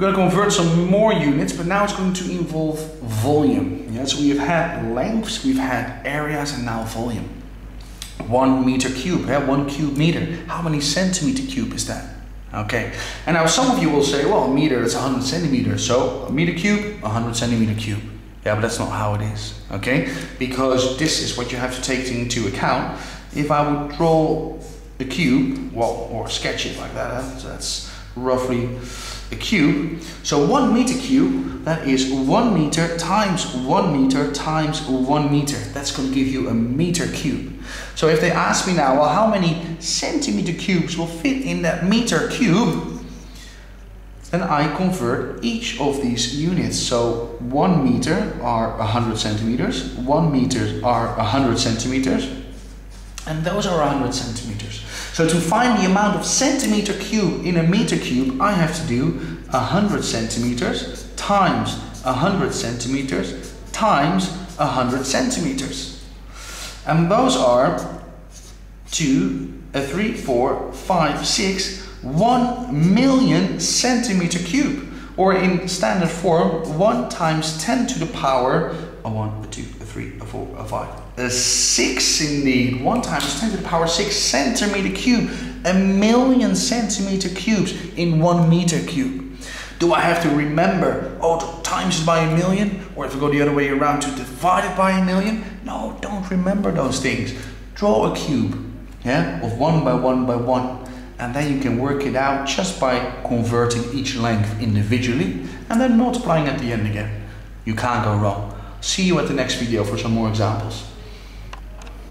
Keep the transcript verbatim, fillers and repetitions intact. We're going to convert some more units, but now it's going to involve volume. Yeah, so we've had lengths, we've had areas, and now volume. One meter cube, yeah, one cube meter. How many centimeter cube is that? Okay, and now some of you will say, well, a meter is one hundred centimeters, so a meter cube, one hundred centimeter cube. Yeah, but that's not how it is, okay? Because this is what you have to take into account. If I would draw a cube, well, or sketch it like that, that's roughly a cube. So one meter cube, that is one meter times one meter times one meter. That's going to give you a meter cube. So if they ask me now, well, how many centimeter cubes will fit in that meter cube? Then I convert each of these units. So one meter are one hundred centimeters, one meter are one hundred centimeters, and those are one hundred centimeters. So to find the amount of centimeter cube in a meter cube, I have to do one hundred centimeters times one hundred centimeters times one hundred centimeters. And those are two, uh, three, four, five, six, one million centimeter cube, or in standard form, one times ten to the power a one, a two, a three, a four, a five, a six indeed. One times ten to the power six centimeter cube, a million centimeter cubes in one meter cube. Do I have to remember, oh, to times it by a million, or if we go the other way around, to divide it by a million? No, don't remember those things. Draw a cube, yeah, of one by one by one. And then you can work it out just by converting each length individually and then multiplying at the end again. You can't go wrong. See you at the next video for some more examples.